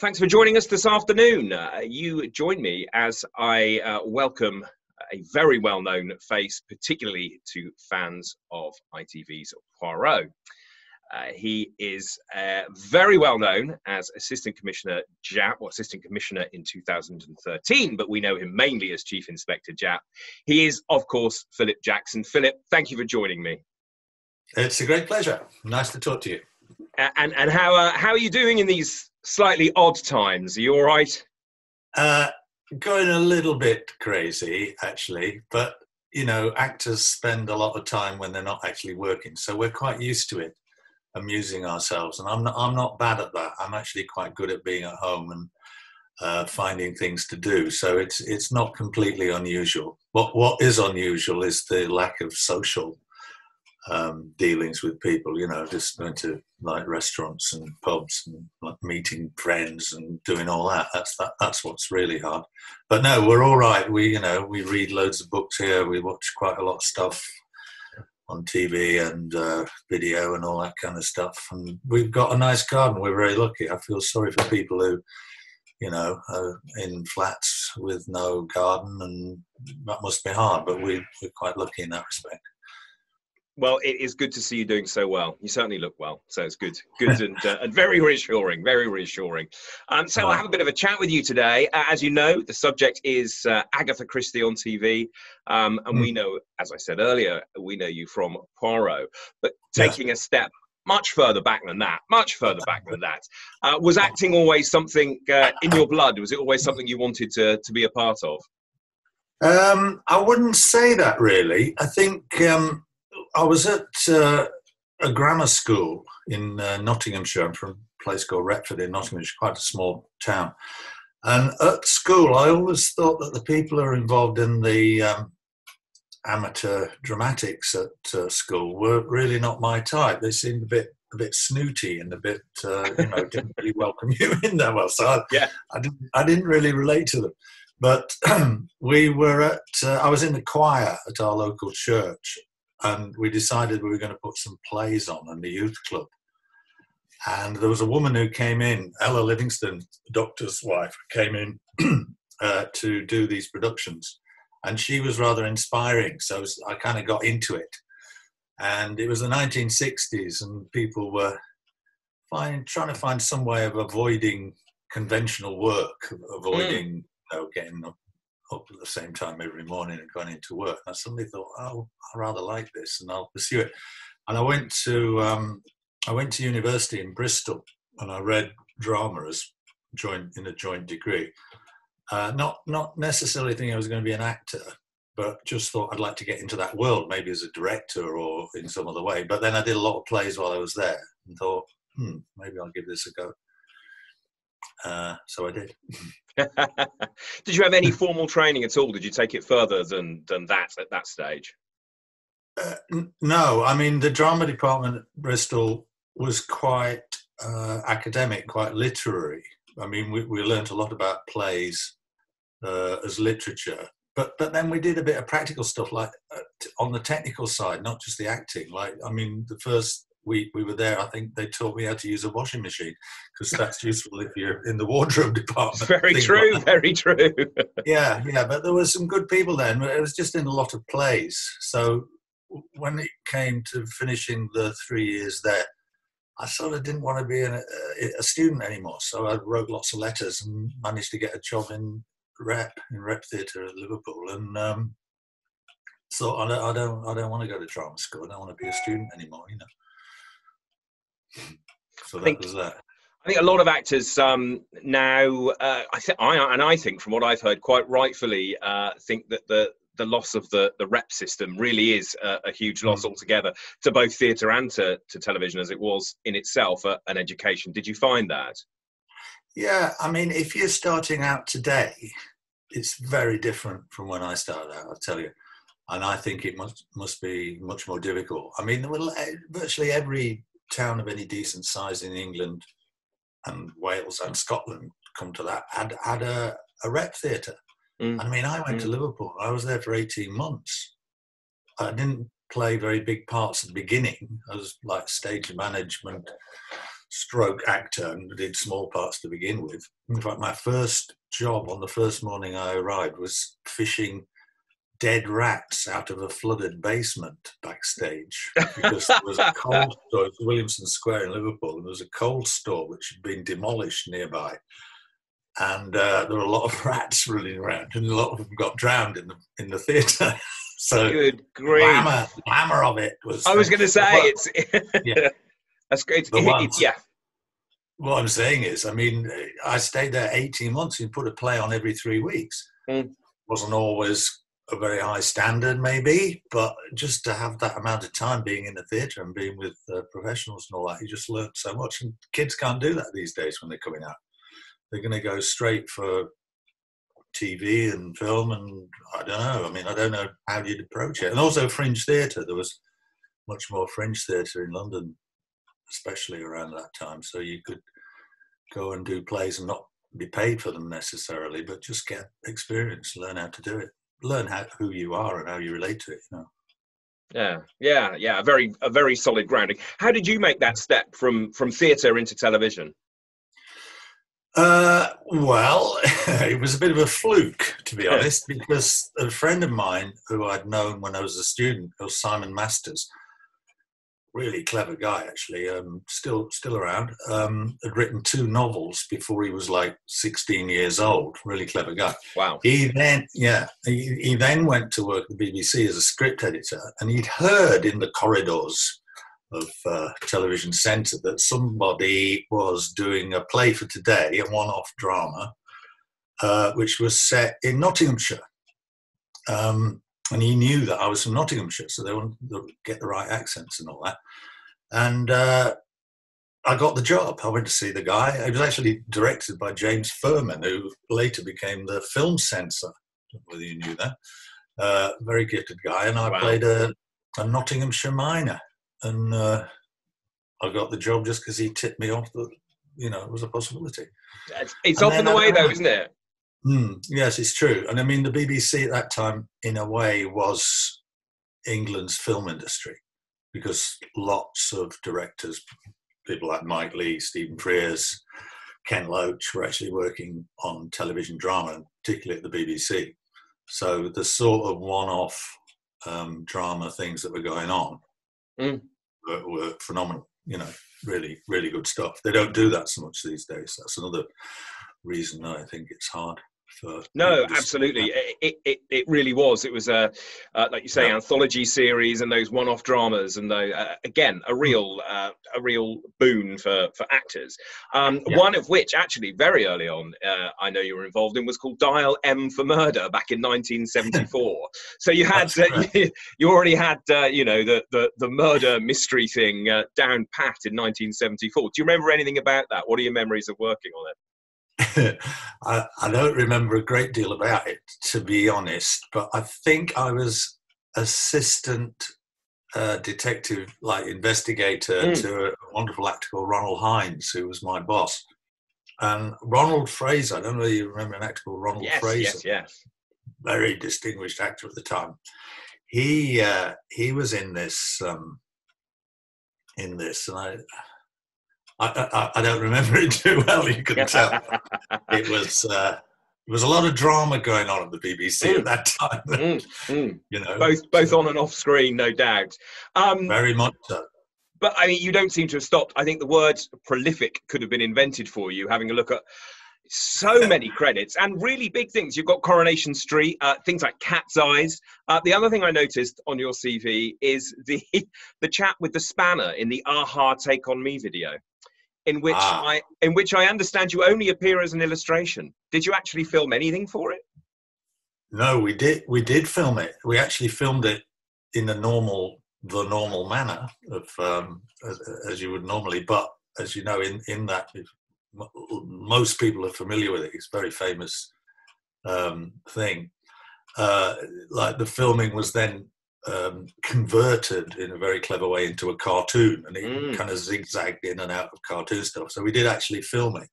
Thanks for joining us this afternoon. You join me as I welcome a very well-known face, particularly to fans of ITV's Poirot. He is very well known as Assistant Commissioner Japp, or Assistant Commissioner in 2013, but we know him mainly as Chief Inspector Japp. He is, of course, Philip Jackson. Philip, thank you for joining me. It's a great pleasure. Nice to talk to you. And how are you doing in these slightly odd times? Are you all right? Going a little bit crazy, actually, but, you know, actors spend a lot of time when they're not actually working, so we're quite used to it, amusing ourselves, and I'm not bad at that. I'm actually quite good at being at home and finding things to do, so it's not completely unusual. What is unusual is the lack of social dealings with people, you know, just going to like restaurants and pubs and like meeting friends and doing all that. That's what's really hard. But no, we're all right. We read loads of books here. We watch quite a lot of stuff on TV and video and all that kind of stuff. And we've got a nice garden. We're very lucky. I feel sorry for people who, you know, are in flats with no garden, and that must be hard, but we're quite lucky in that respect. Well, it is good to see you doing so well. You certainly look well, so it's good, and very reassuring, very reassuring. So I have a bit of a chat with you today. As you know, the subject is Agatha Christie on TV, and we know, as I said earlier, we know you from Poirot. But taking a step much further back than that, was acting always something in your blood? Was it always something you wanted to be a part of? I wouldn't say that, really. I think I was at a grammar school in Nottinghamshire. I'm from a place called Retford in Nottinghamshire, quite a small town. And at school, I always thought that the people who are involved in the amateur dramatics at school were really not my type. They seemed a bit snooty and a bit, you know, didn't really welcome you in there well. So I didn't really relate to them. But I was in the choir at our local church. And we decided we were going to put some plays on in the youth club. And there was a woman who came in, Ella Livingston, the doctor's wife, came in to do these productions. And she was rather inspiring, so I kind of got into it. And it was the 1960s, and people were trying to find some way of avoiding conventional work, avoiding getting up at the same time every morning and going into work. And I suddenly thought, oh, I rather like this and I'll pursue it. And I went to university in Bristol and I read drama in a joint degree. Not necessarily thinking I was going to be an actor, but just thought I'd like to get into that world, maybe as a director or in some other way. But then I did a lot of plays while I was there and thought, maybe I'll give this a go. So I did. Did you have any formal training at all? Did you take it further than that at that stage? No, I mean, the drama department at Bristol was quite academic, quite literary. I mean, we learnt a lot about plays as literature, but then we did a bit of practical stuff, like on the technical side, not just the acting. Like, I mean, the first week we were there, I think they taught me how to use a washing machine, because that's useful if you're in the wardrobe department. Very true. Yeah, but there were some good people then. It was just in a lot of plays. So when it came to finishing the 3 years there, I sort of didn't want to be a student anymore. So I wrote lots of letters and managed to get a job in rep theatre at Liverpool. And so I don't want to go to drama school. I don't want to be a student anymore, you know. So I think a lot of actors now, I think from what I've heard, quite rightfully, think that the loss of the rep system really is a huge loss altogether to both theatre and to television, as it was in itself an education. Did you find that? Yeah, I mean, if you're starting out today, it's very different from when I started out, I'll tell you. And I think it must be much more difficult. I mean, virtually every town of any decent size in England and Wales and Scotland, come to that, had a rep theatre. I mean, I went to Liverpool. I was there for 18 months. I didn't play very big parts at the beginning. I was like stage management, stroke actor and did small parts to begin with. In fact, my first job on the first morning I arrived was fishing dead rats out of a flooded basement backstage, because there was a coal store. It was Williamson Square in Liverpool, and there was a coal store which had been demolished nearby, and there were a lot of rats running around, and a lot of them got drowned in the theatre. So good grief. The glamour of it was... I was going to say, it's... yeah. That's great. Yeah. What I'm saying is, I mean, I stayed there 18 months and put a play on every 3 weeks. Mm. Wasn't always a very high standard, maybe, but just to have that amount of time being in the theatre and being with professionals and all that, you just learn so much. And kids can't do that these days when they're coming out. They're going to go straight for TV and film, and I don't know. I mean, I don't know how you'd approach it. And also fringe theatre. There was much more fringe theatre in London, especially around that time. So you could go and do plays and not be paid for them necessarily, but just get experience, learn how to do it, learn who you are and how you relate to it, you know. Yeah. A very solid grounding. How did you make that step from theatre into television? Well, it was a bit of a fluke, to be honest, because a friend of mine who I'd known when I was a student, called Simon Masters, really clever guy actually, still around, had written 2 novels before he was like 16 years old, really clever guy. Wow. He then went to work at the BBC as a script editor, and he'd heard in the corridors of Television Centre that somebody was doing a play for today, a one-off drama, which was set in Nottinghamshire. And he knew that I was from Nottinghamshire, so they wanted to get the right accents and all that. And I got the job. I went to see the guy. It was actually directed by James Furman, who later became the film censor, whether you knew that. Very gifted guy. And I played a Nottinghamshire miner. And I got the job just because he tipped me off that, you know, it was a possibility. It's often the way, though, isn't it? Mm, yes, it's true. And I mean, the BBC at that time, in a way, was England's film industry, because lots of directors, people like Mike Lee, Stephen Frears, Ken Loach, were actually working on television drama, and particularly at the BBC. So the sort of one-off drama things that were going on were phenomenal, you know, really, really good stuff. They don't do that so much these days. That's another reason I think it's hard for... No, absolutely. It really was. It was a like you say, anthology series and those one-off dramas, and though again a real boon for actors. One of which actually very early on I know you were involved in was called Dial M for Murder back in 1974. So you had you already had you know, the murder mystery thing down pat in 1974. Do you remember anything about that? What are your memories of working on it? I don't remember a great deal about it, to be honest, but I think I was assistant detective, like investigator, to a wonderful actor called Ronald Hines, who was my boss. And Ronald Fraser, I don't know if you remember an actor called Ronald Fraser. Yes. Very distinguished actor at the time. He was in this, and I don't remember it too well, you can tell. It was a lot of drama going on at the BBC at that time. You know, both on and off screen, no doubt. Very much so. But I mean, you don't seem to have stopped. I think the word prolific could have been invented for you, having a look at so many credits and really big things. You've got Coronation Street, things like Cat's Eyes. The other thing I noticed on your CV is the chap with the spanner in the Aha Take On Me video, in which I understand you only appear as an illustration. Did you actually film anything for it? No, we did film it. We actually filmed it in the normal manner of as you would normally, but as you know, in that, most people are familiar with it. It's a very famous thing. Like, the filming was then converted in a very clever way into a cartoon, and it kind of zigzagged in and out of cartoon stuff. So we did actually film it,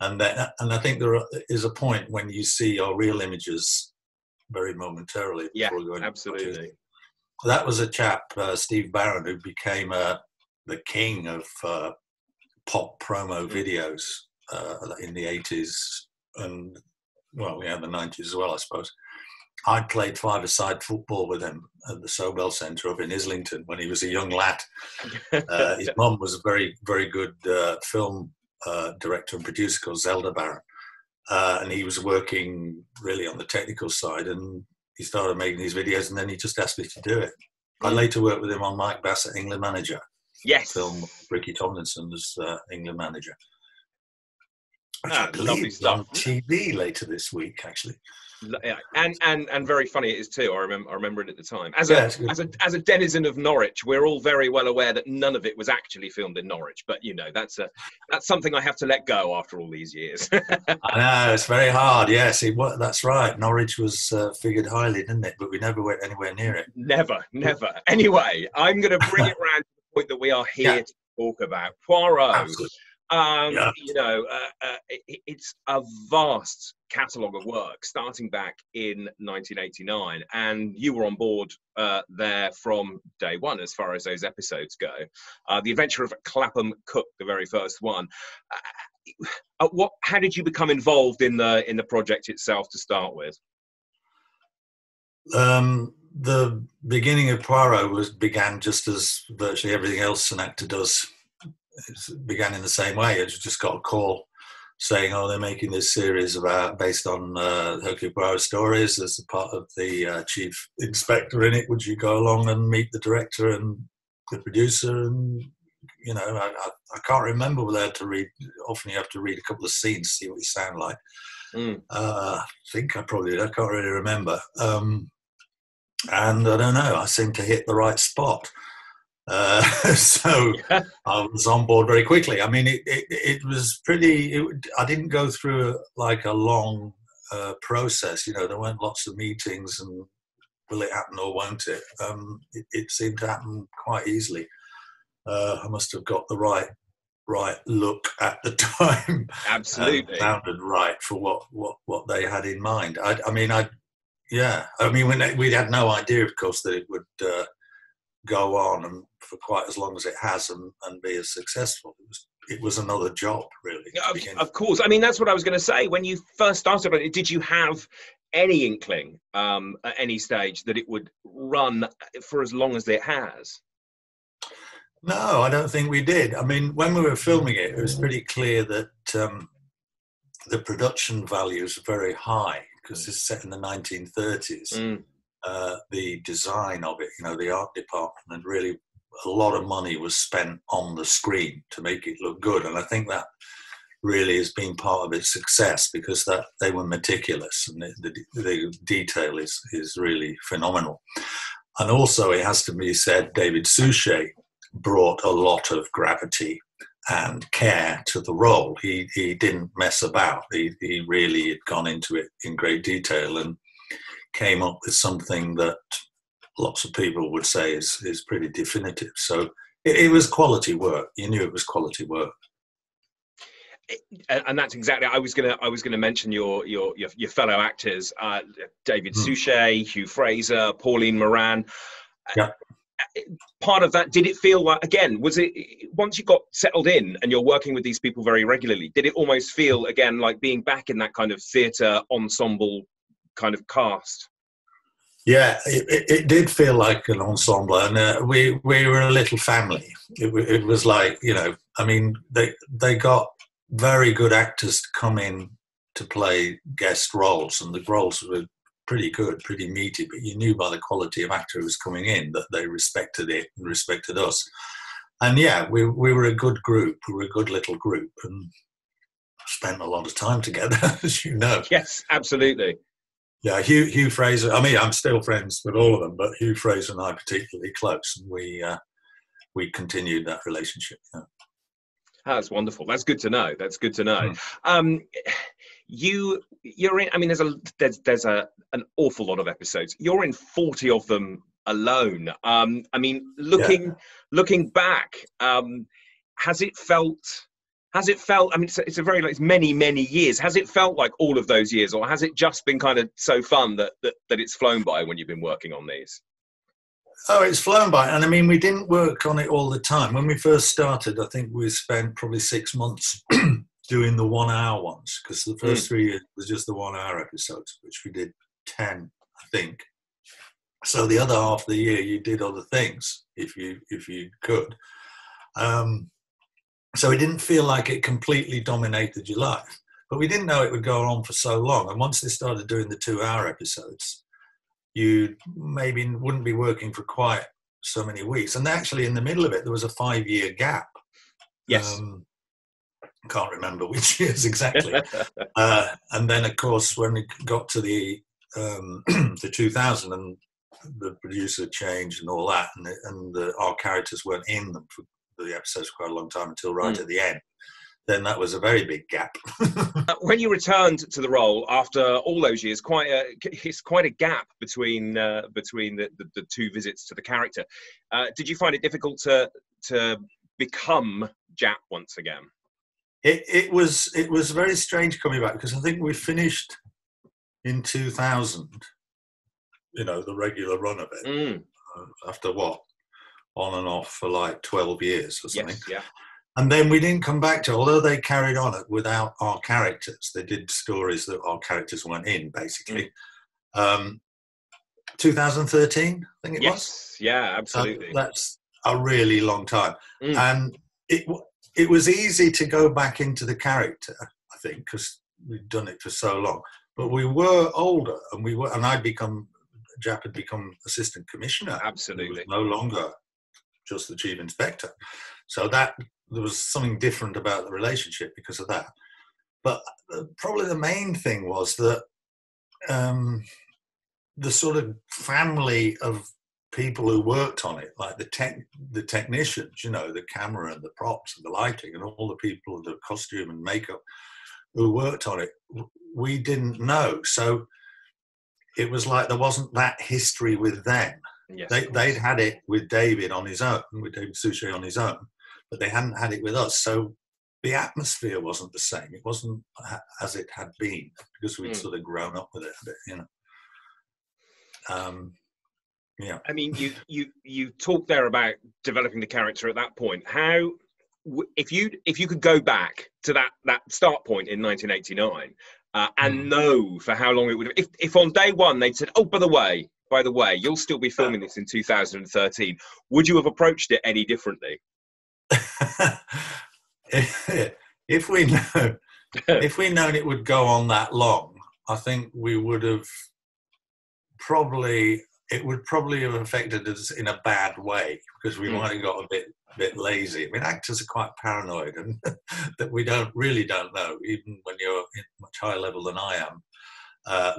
and I think there is a point when you see our real images very momentarily. Yeah, absolutely. That was a chap, Steve Barron, who became the king of pop promo videos in the 80s, and well, we had the 90s as well, I suppose. I played five-a-side football with him at the Sobell Centre up in Islington when he was a young lad. His mum was a very, very good film director and producer called Zelda Baron. And he was working really on the technical side, and he started making these videos, and then he just asked me to do it. I later worked with him on Mike Bassett, England Manager. Yes. Film Ricky Tomlinson as England Manager. Which I believe is on TV later this week, actually. Yeah. And very funny it is too. I remember it at the time. As a denizen of Norwich, we're all very well aware that none of it was actually filmed in Norwich. But you know, that's something I have to let go after all these years. I know, it's very hard. Yes, that's right. Norwich was figured highly, didn't it? But we never went anywhere near it. Never. Anyway, I'm going to bring it round to the point that we are here to talk about Poirot. Absolutely. You know, it's a vast catalogue of work starting back in 1989, and you were on board there from day one as far as those episodes go. The Adventure of Clapham Cook, the very first one. How did you become involved in the project itself to start with? The beginning of Poirot began just as virtually everything else an actor does. It began in the same way. It just got a call saying, "Oh, they're making this series based on Hercule Poirot stories. There's a part of the chief inspector in it. Would you go along and meet the director and the producer?" And you know, I can't remember whether I had to read. Often you have to read a couple of scenes to see what you sound like. I think I probably did. I can't really remember. And I don't know. I seemed to hit the right spot. So I was on board very quickly. I mean, it was pretty. I didn't go through a long process. You know, there weren't lots of meetings and will it happen or won't it? It seemed to happen quite easily. I must have got the right look at the time. Absolutely, sounded right for what they had in mind. I mean, when we had no idea, of course, that it would. Go on and for quite as long as it has and be as successful. It was another job, really. Of course. I mean, that's what I was going to say. When you first started on it, did you have any inkling at any stage that it would run for as long as it has? No, I don't think we did. I mean, when we were filming it, it was pretty clear that the production values were very high because it's set in the 1930s. The design of it, you know, the art department, and really a lot of money was spent on the screen to make it look good. And I think that really has been part of its success because that they were meticulous and the detail is really phenomenal. And also, it has to be said, David Suchet brought a lot of gravity and care to the role. He didn't mess about. He really had gone into it in great detail and came up with something that lots of people would say is pretty definitive. So it was quality work. You knew it was quality work. And that's exactly. I was gonna mention your fellow actors, David Suchet, Hugh Fraser, Pauline Moran. Yeah. Part of that, did it feel like, again, was it once you got settled in and you're working with these people very regularly, did it almost feel again like being back in that kind of theatre ensemble? Kind of cast. Yeah, it did feel like an ensemble, and we were a little family. It was like, you know, I mean, they got very good actors to come in to play guest roles, and the roles were pretty good, pretty meaty. But you knew by the quality of actor who was coming in that they respected it and respected us. And yeah, we were a good group. We were a good little group, and spent a lot of time together, as you know. Yes, absolutely. Yeah, Hugh Fraser. I mean, I'm still friends with all of them, but Hugh Fraser and I particularly close, and we continued that relationship. Yeah. That's wonderful. That's good to know. That's good to know. You're in. I mean, there's an awful lot of episodes. You're in 40 of them alone. I mean, looking back, has it felt, I mean, it's many years. Has it felt like all of those years, or has it just been kind of so fun that it's flown by when you've been working on these? Oh, it's flown by. And I mean, we didn't work on it all the time. When we first started, I think we spent probably 6 months doing the 1 hour ones, because the first 3 years was just the 1 hour episodes, which we did 10, I think. So the other half of the year you did other things if you could. So it didn't feel like it completely dominated your life, but we didn't know it would go on for so long. And once they started doing the 2 hour episodes, you maybe wouldn't be working for quite so many weeks. And actually in the middle of it, there was a 5 year gap. Yes. I can't remember which years exactly. And then of course, when we got to the 2000 and the producer changed and all that, and our characters weren't in them for the episodes for quite a long time until right at the end, then that was a very big gap. When you returned to the role after all those years, it's quite a gap between the two visits to the character. Did you find it difficult to become Jap once again? It was very strange coming back, because I think we finished in 2000, you know, the regular run of it, after what, on and off for like 12 years or something. Yes, yeah. And then we didn't come back to it, although they carried on it without our characters. They did stories that our characters weren't in, basically. 2013, I think it was. Yes, yeah, absolutely. That's a really long time. And it was easy to go back into the character, I think, because we'd done it for so long. But we were older, and Jap had become assistant commissioner. Absolutely. He was no longer just the chief inspector. So that there was something different about the relationship because of that. But probably the main thing was that the sort of family of people who worked on it, like the technicians, you know, the camera and the props and the lighting and all the people, the costume and makeup who worked on it, we didn't know. So it was like there wasn't that history with them. Yes, they'd had it with David on his own, with David Suchet on his own, but they hadn't had it with us. So the atmosphere wasn't the same. It wasn't as it had been, because we'd sort of grown up with it a bit, you know. Yeah. I mean, you talked there about developing the character at that point. How, if you could go back to that start point in 1989 and know for how long it would have, if on day one they'd said, oh, by the way, you'll still be filming this in 2013, would you have approached it any differently? if we'd known it would go on that long, I think we would have probably have affected us in a bad way, because we might have got a bit lazy. I mean, actors are quite paranoid, and that we don't know, even when you're in much higher level than I am,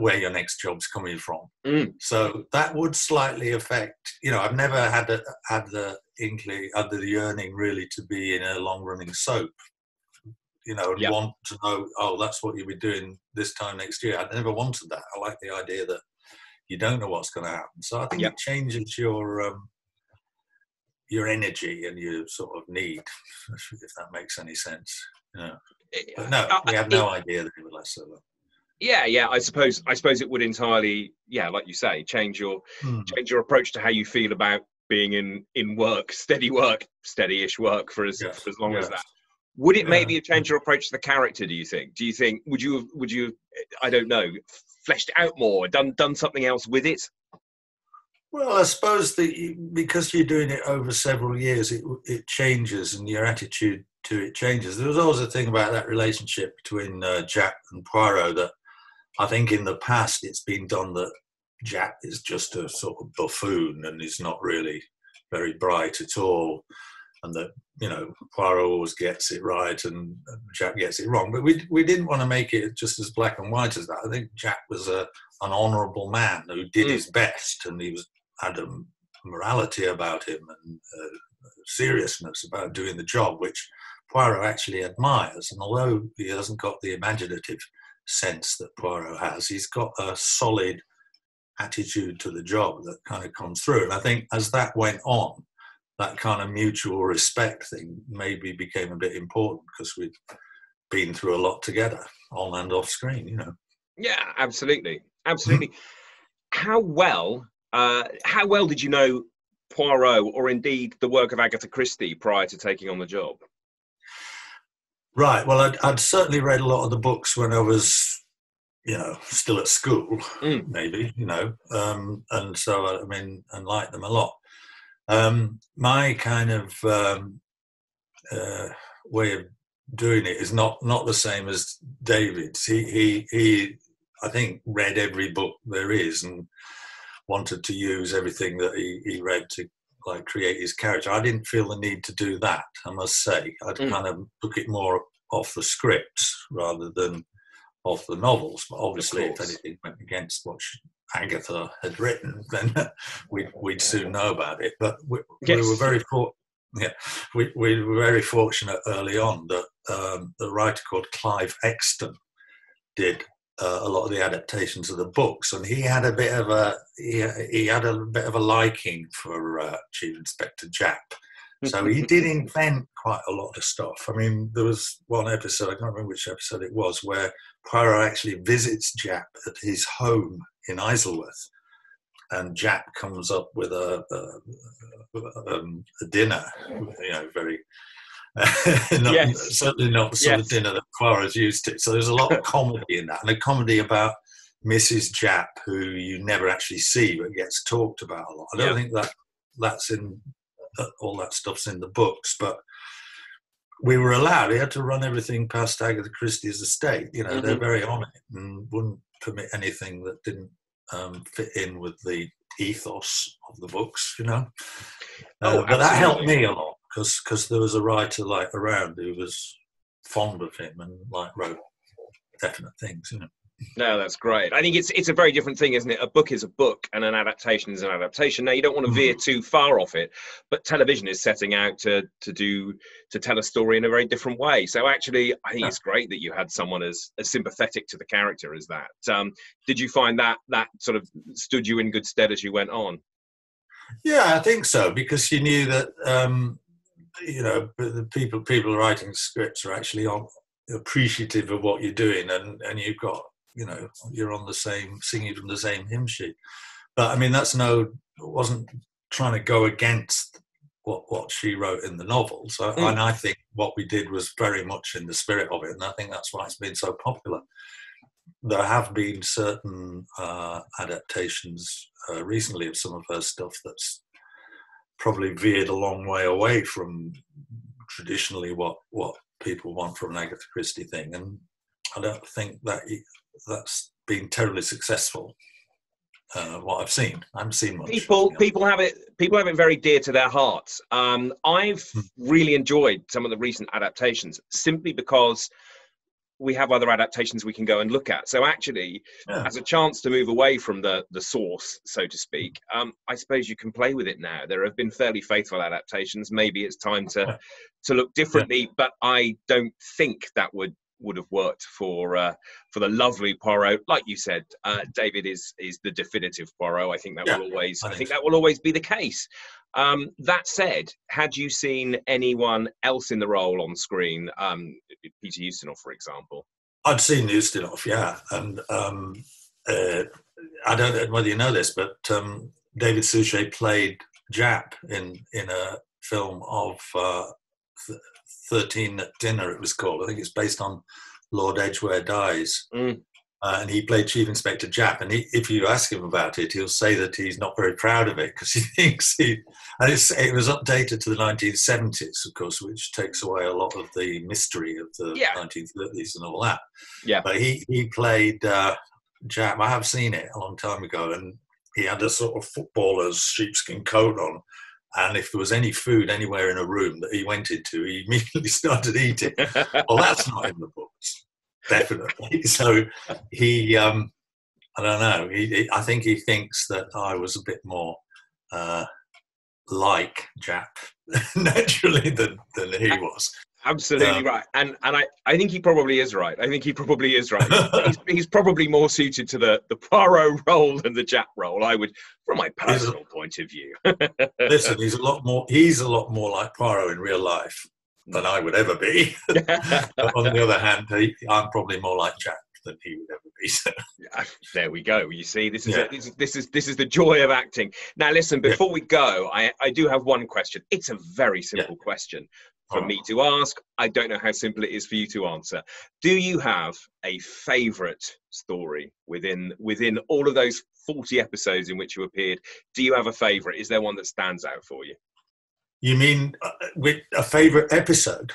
where your next job's coming from. So that would slightly affect, you know, I've never had the inkling, had the yearning really to be in a long running soap, you know, and want to know, oh, that's what you'll be doing this time next year. I never wanted that. I like the idea that you don't know what's going to happen. So I think it changes your energy and your sort of need, if that makes any sense. Yeah. But no, we have no idea that it would last so long. Yeah, I suppose it would entirely, like you say, change your approach to how you feel about being in work, steady-ish work for as long as that. Would it maybe change your approach to the character, do you think? Would you have, I don't know, fleshed it out more, done something else with it? Well, I suppose because you're doing it over several years, it changes, and your attitude to it changes. There was always a thing about that relationship between Jack and Poirot that I think in the past it's been done that Jack is just a sort of buffoon and is not really very bright at all, and that, you know, Poirot always gets it right and Jack gets it wrong. But we didn't want to make it just as black and white as that. I think Jack was an honourable man who did his best, and he had a morality about him and seriousness about doing the job, which Poirot actually admires. And although he hasn't got the imaginative sense that Poirot has, he's got a solid attitude to the job that kind of comes through. And I think as that went on, that kind of mutual respect thing maybe became a bit important, because we'd been through a lot together on and off screen, you know. Yeah, absolutely. How well did you know Poirot or indeed the work of Agatha Christie prior to taking on the job? Right. Well, I'd certainly read a lot of the books when I was, you know, still at school, maybe, you know, and so, I mean, and liked them a lot. My kind of way of doing it is not the same as David's. He I think, read every book there is and wanted to use everything that he read to, like, create his character. I didn't feel the need to do that, I must say. I kind of took it more off the scripts rather than off the novels. But obviously, if anything went against what Agatha had written, then we'd soon know about it. But we were very fortunate. Yeah, we were very fortunate early on that the writer called Clive Exton did a lot of the adaptations of the books, and he had a bit of a liking for Chief Inspector Japp. So he did invent quite a lot of stuff. I mean, there was one episode, I can't remember which episode it was, where Poirot actually visits Japp at his home in Isleworth, and Japp comes up with a dinner, you know, very. Certainly not the sort of dinner that Poirot's used to. So there's a lot of comedy in that, and a comedy about Mrs. Japp, who you never actually see but gets talked about a lot. I don't think that's in all that stuff's in the books, but we were allowed. We had to run everything past Agatha Christie's estate. You know, they're very on it and wouldn't permit anything that didn't fit in with the ethos of the books. You know, but that helped me a lot. Because there was a writer like around who was fond of him and like wrote definite things, you know. No, that's great. I think it's a very different thing, isn't it? A book is a book, and an adaptation is an adaptation. Now, you don't want to veer too far off it, but television is setting out to tell a story in a very different way. So actually, I think it's great that you had someone as sympathetic to the character as that. Did you find that sort of stood you in good stead as you went on? Yeah, I think so, because you knew that. You know, the people writing scripts are actually appreciative of what you're doing, and you've got, you know, you're on the same, singing from the same hymn sheet. But I mean, wasn't trying to go against what she wrote in the novels. And I think what we did was very much in the spirit of it, and I think that's why it's been so popular. There have been certain adaptations recently of some of her stuff that's probably veered a long way away from traditionally what people want from an Agatha Christie thing, and I don't think that's been terribly successful. What I've seen, I haven't seen much. People have it very dear to their hearts. I've really enjoyed some of the recent adaptations simply because we have other adaptations we can go and look at. So actually, as a chance to move away from the source, so to speak, I suppose you can play with it now. There have been fairly faithful adaptations. Maybe it's time to look differently, but I don't think that would have worked for the lovely Poirot. Like you said, David is the definitive Poirot. I think that will always that will always be the case. That said, had you seen anyone else in the role on screen, Peter Ustinov, for example? I'd seen Ustinov, and I don't know whether you know this, but David Suchet played Japp in a film of 13 at Dinner, it was called. I think it's based on Lord Edgware Dies. And he played Chief Inspector Japp, and if you ask him about it, he'll say that he's not very proud of it because he thinks it was updated to the 1970s, of course, which takes away a lot of the mystery of the 1930s and all that. Yeah. But he played Japp. I have seen it a long time ago, and he had a sort of footballer's sheepskin coat on, and if there was any food anywhere in a room that he went into, he immediately started eating. Well, that's not in the books. Definitely. So he, I don't know. I think he thinks that I was a bit more like Japp naturally than he was. Absolutely right, and I think he probably is right. He's probably more suited to the Poirot role than the Japp role. I would, from my personal point of view. Listen, he's a lot more like Poirot in real life than I would ever be. On the other hand, I'm probably more like Jack that he would ever be. So. There we go. You see, this is, yeah. This is the joy of acting. Now, listen, before we go, I do have one question. It's a very simple question for me to ask. I don't know how simple it is for you to answer. Do you have a favourite story within all of those 40 episodes in which you appeared? Do you have a favourite? Is there one that stands out for you? You mean with a favourite episode?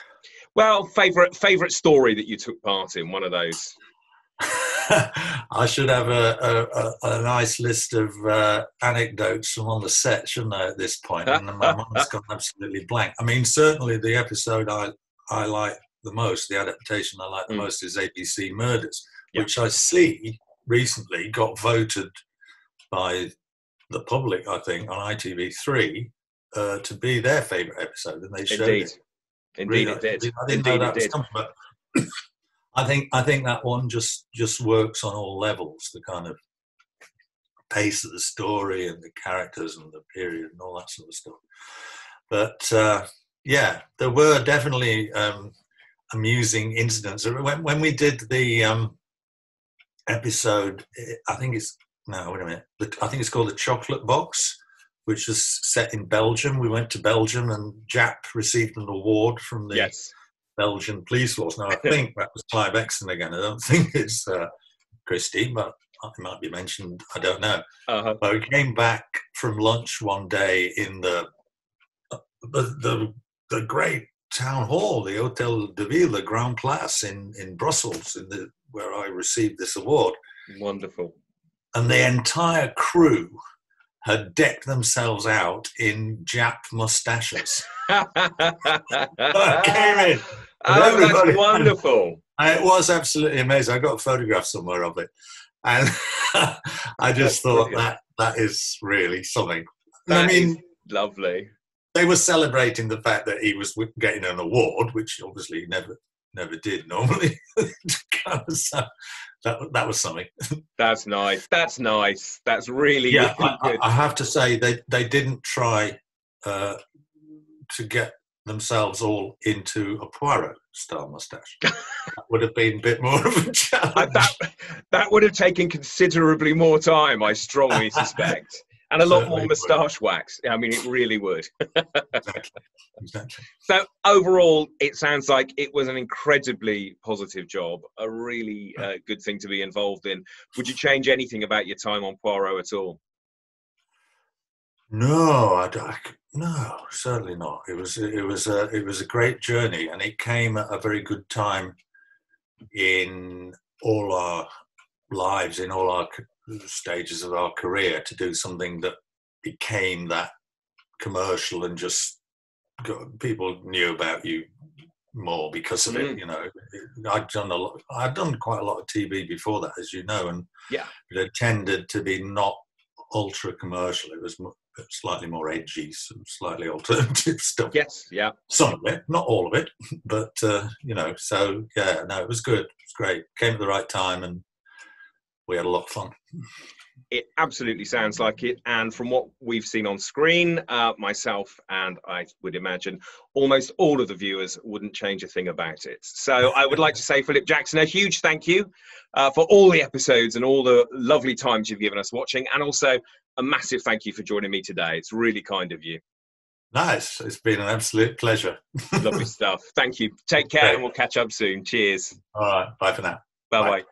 Well, favourite story that you took part in, one of those. I should have a nice list of anecdotes from on the set, shouldn't I, at this point? And my mind's gone absolutely blank. I mean, certainly the episode I like the most, the adaptation I like the most, is ABC Murders, which I see recently got voted by the public, I think, on ITV3 to be their favourite episode, and they showed it. Indeed, really, it did. I didn't know that was coming, but I think that one just works on all levels. The kind of pace of the story and the characters and the period and all that sort of stuff. But yeah, there were definitely amusing incidents. When we did the episode, I think it's called The Chocolate Box, which was set in Belgium. We went to Belgium and Jap received an award from the Belgian police force. Now, I think that was Clive Exon again. I don't think it's Christie, but it might be mentioned. I don't know. But we came back from lunch one day in the great town hall, the Hotel de Ville, the Grand Place in Brussels, where I received this award. Wonderful. And the entire crew had decked themselves out in Jap moustaches. I came in. Oh, that's wonderful. It was absolutely amazing. I got a photograph somewhere of it. And I just thought that is really something. That is lovely. They were celebrating the fact that he was getting an award, which obviously he never did normally. That was something. That's nice. That's nice. That's really, really good. I have to say they didn't try to get themselves all into a Poirot style moustache. That would have been a bit more of a challenge. That would have taken considerably more time, I strongly suspect. And a lot more moustache wax. I mean, it really would. Exactly. So overall, it sounds like it was an incredibly positive job, a really good thing to be involved in. Would you change anything about your time on Poirot at all? No, no, certainly not. It was a great journey, and it came at a very good time in all our lives, in all our stages of our career, to do something that became that commercial and just people knew about you more because of it. You know, I'd done quite a lot of TV before that, as you know, and it tended to be not ultra commercial. It was slightly more edgy, some slightly alternative stuff. Yes, yeah, some of it, not all of it, but So yeah, no, it was good. It's great. Came at the right time, and we had a lot of fun. It absolutely sounds like it. And from what we've seen on screen, myself and I would imagine almost all of the viewers wouldn't change a thing about it. So I would like to say, Philip Jackson, a huge thank you for all the episodes and all the lovely times you've given us watching. And also a massive thank you for joining me today. It's really kind of you. Nice. It's been an absolute pleasure. Lovely stuff. Thank you. Take care and we'll catch up soon. Cheers. All right. Bye for now. Bye-bye.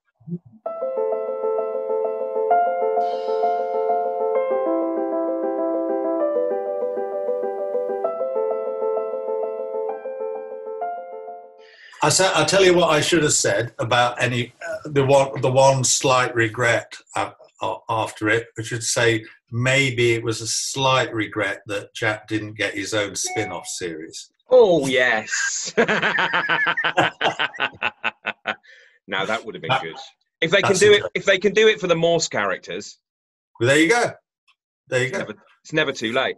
I tell you what I should have said about the one slight regret after it. I should say maybe it was a slight regret that Jack didn't get his own spin-off series. Oh, yes. Now, that would have been good. If they can do it for the Morse characters. Well, there you go. It's never too late.